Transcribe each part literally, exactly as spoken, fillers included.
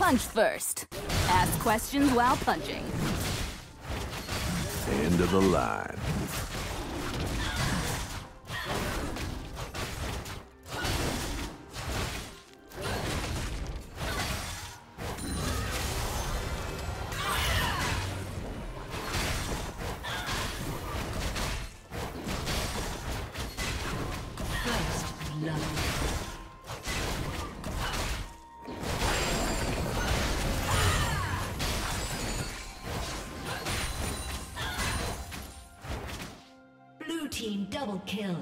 Punch first. Ask questions while punching. End of the line. Double kill.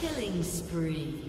Killing spree.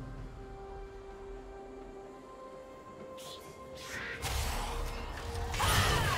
Ah!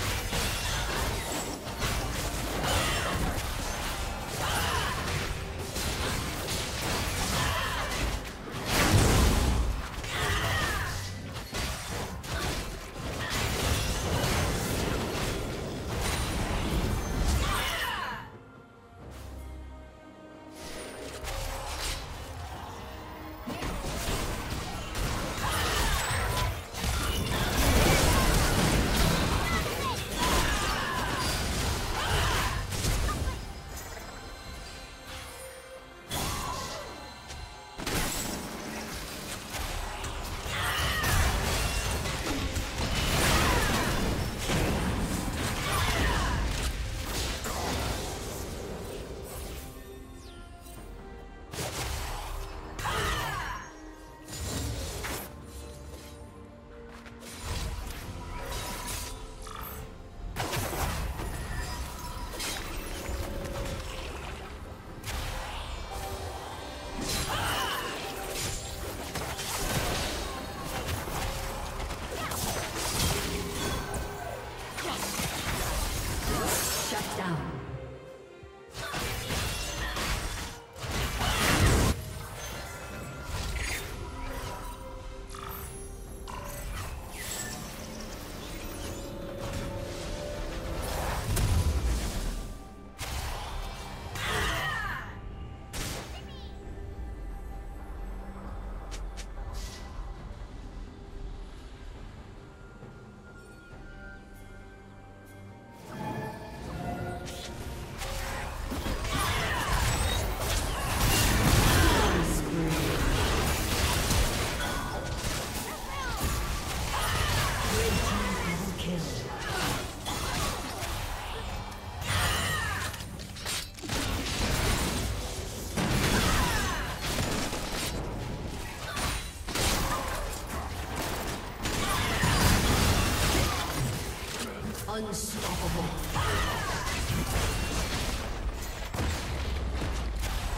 Unstoppable.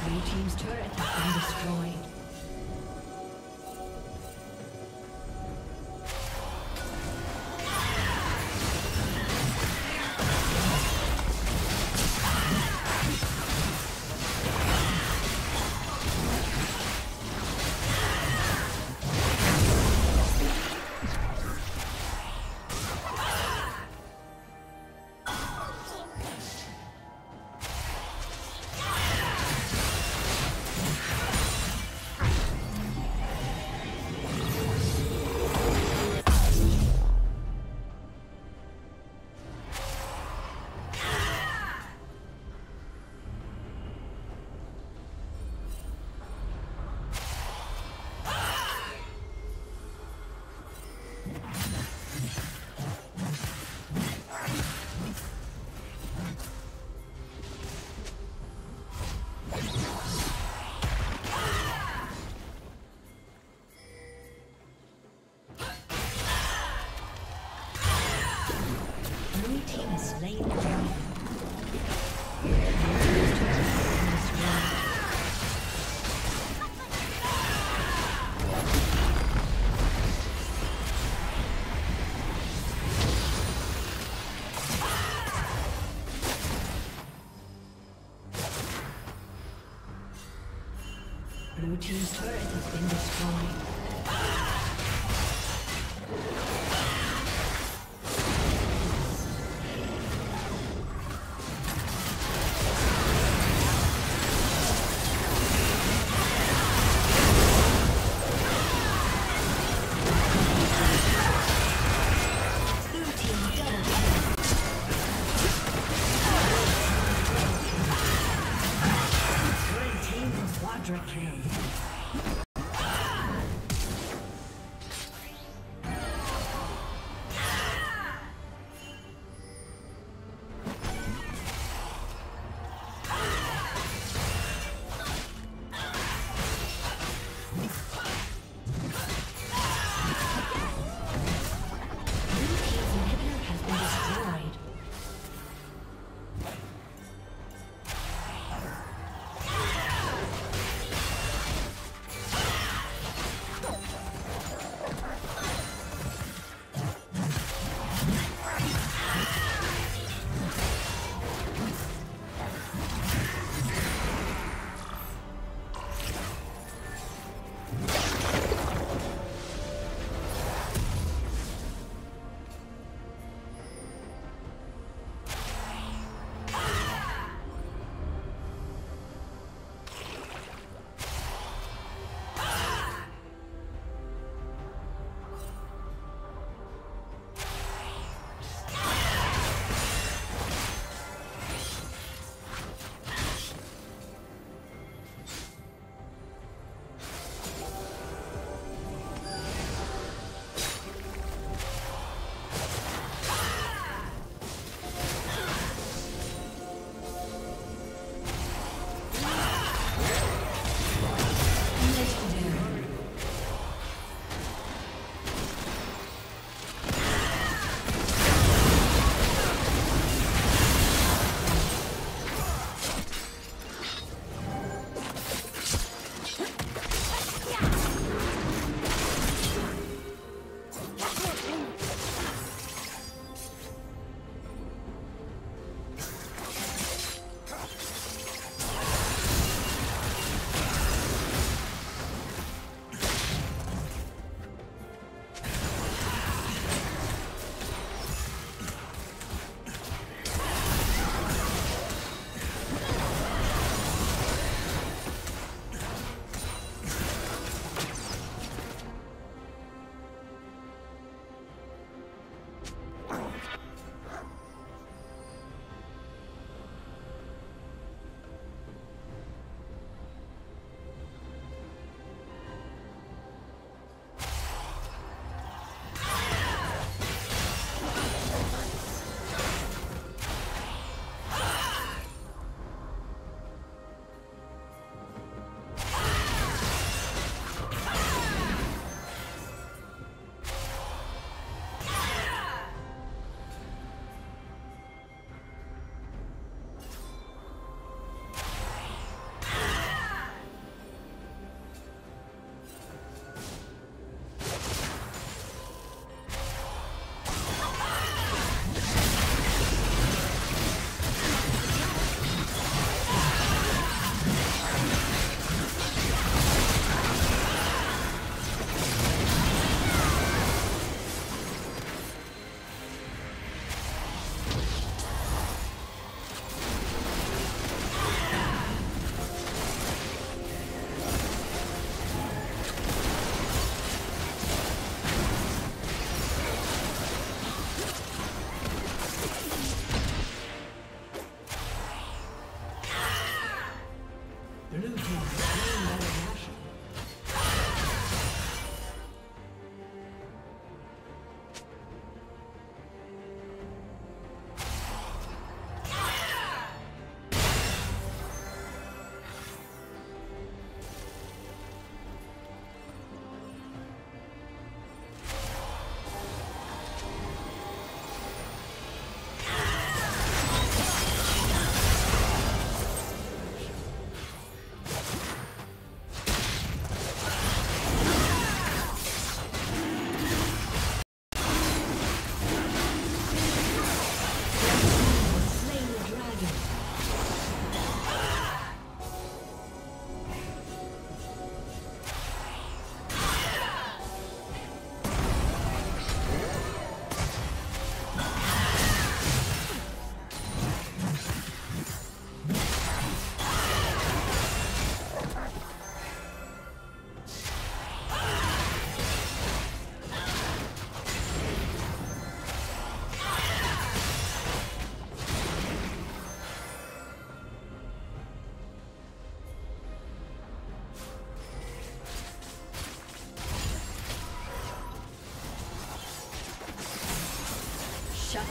Blue team's turret has been destroyed. Blue team's turret has been destroyed. Shut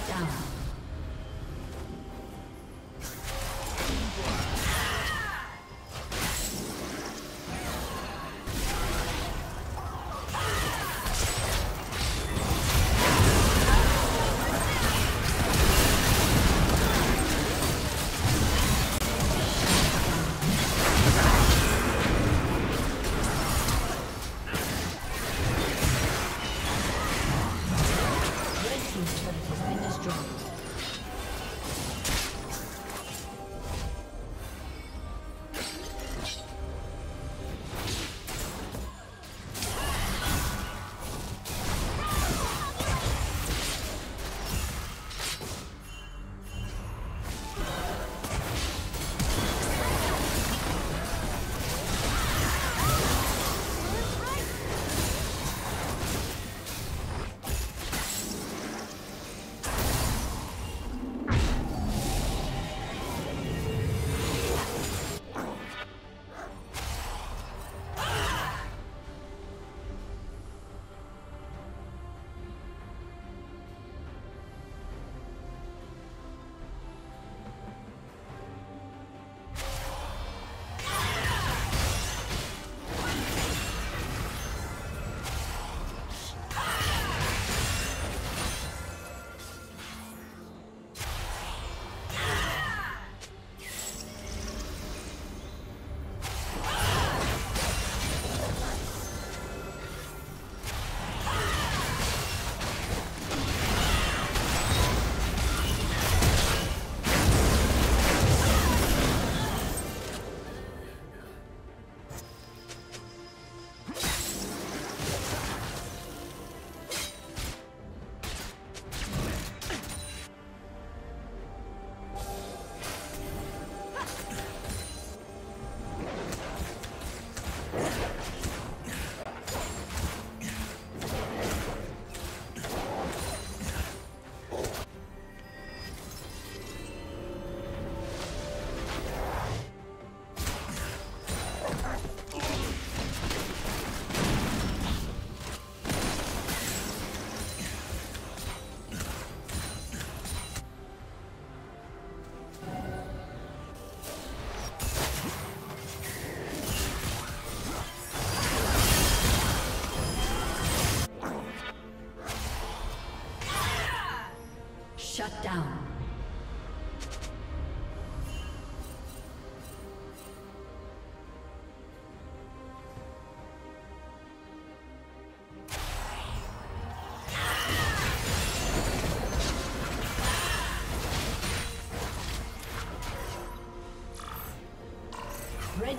down. Shut down. Red